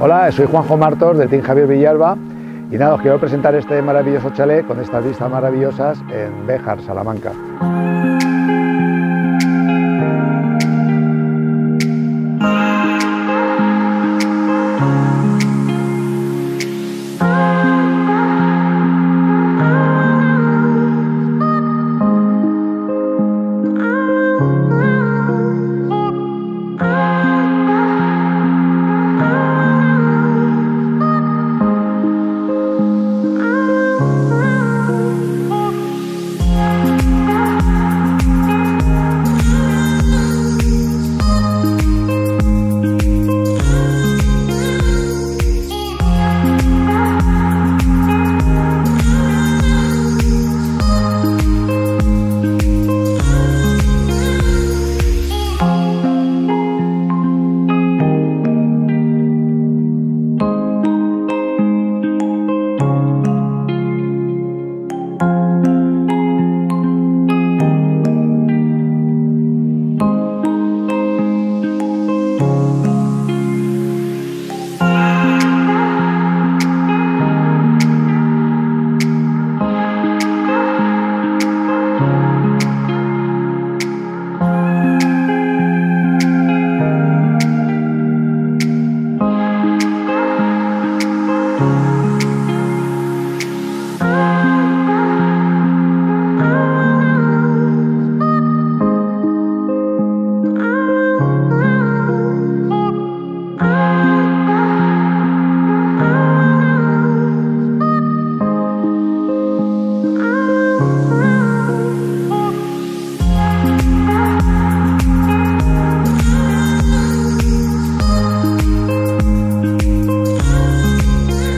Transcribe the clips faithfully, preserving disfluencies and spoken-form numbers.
Hola, soy Juanjo Martos del Team Javier Villalba y nada, os quiero presentar este maravilloso chalet con estas vistas maravillosas en Béjar, Salamanca.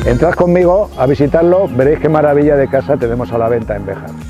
Entrad conmigo a visitarlo, veréis qué maravilla de casa tenemos a la venta en Béjar.